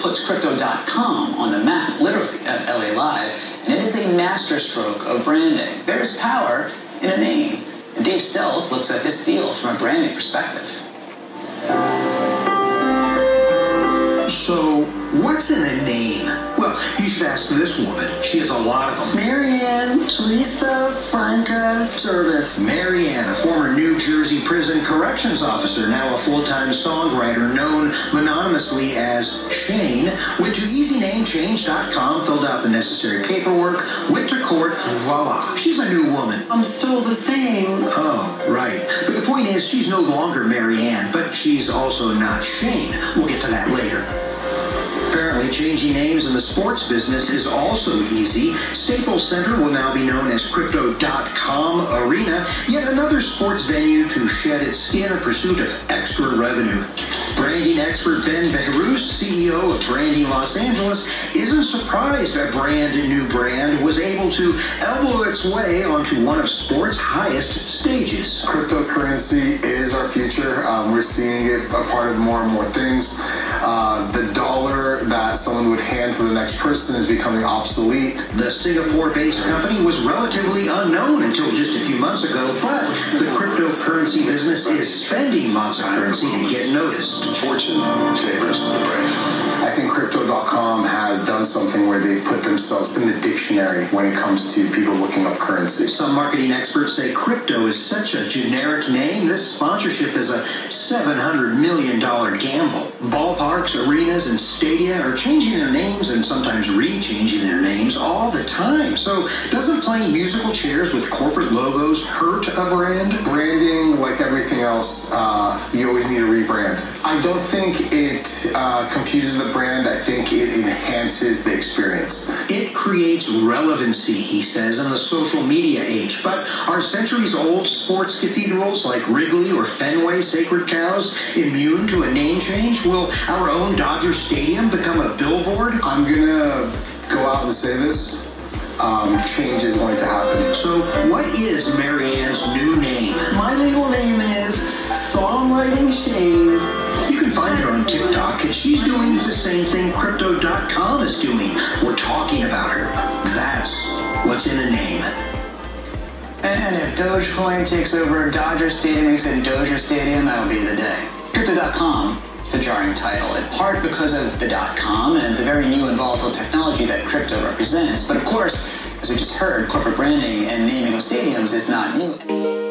puts Crypto.com on the map, literally, at LA Live, and it is a masterstroke of branding. There is power in a name. And Dave Stell looks at this deal from a branding perspective. So, what's in a name? Well, you should ask this woman. She has a lot of them. Marianne Teresa Franca Service. Marianne, a former New Jersey prison corrections officer, now a full-time songwriter known mononymously as Shane, went to easynamechange.com, filled out the necessary paperwork, went to court, voila. She's a new woman. I'm still the same. Oh, right. But the point is, she's no longer Marianne, but she's also not Shane. We'll get to that later. Apparently, changing names in the sports business is also easy. Staples Center will now be known as Crypto.com Arena, yet another sports venue to shed its skin in pursuit of extra revenue. Branding expert Ben Behrouz, CEO of Branding Los Angeles, isn't surprised that Brand New Brand was able to elbow its way onto one of sports' highest stages. Cryptocurrency is our future. We're seeing it a part of more and more things. The dollar that someone would hand to the next person is becoming obsolete. The Singapore-based company was relatively unknown until just a few months ago, but the cryptocurrency business is spending lots of currency to get noticed. Fortune favors the brave. I think Crypto.com has done something where they put themselves in the dictionary when it comes to people looking up currency. Some marketing experts say crypto is such a generic name. This sponsorship is a $700 million gamble. Ballparks, arenas, and stadia are changing their names and sometimes re-changing their names all the time. So doesn't playing musical chairs with corporate logos hurt a brand? Branding, like everything else, you always need to rebrand. I don't think it confuses the brand. I think it enhances the experience. It creates relevancy, he says, in the social media age. But are centuries-old sports cathedrals like Wrigley or Fenway sacred cows immune to a name change? Will our own Dodger Stadium become a billboard? I'm gonna go out and say this. Change is going to happen. So what is Marianne's new name? My legal name is Songwriting Shane. You can find her on TikTok, and she's doing the same thing Crypto.com is doing. We're talking about her. That's what's in a name. And if Dogecoin takes over Dodger Stadium, makes it Doge Stadium, that'll be the day. Crypto.com is a jarring title, in part because of the .com and the very new and volatile technology that crypto represents. But of course, as we just heard, corporate branding and naming of stadiums is not new.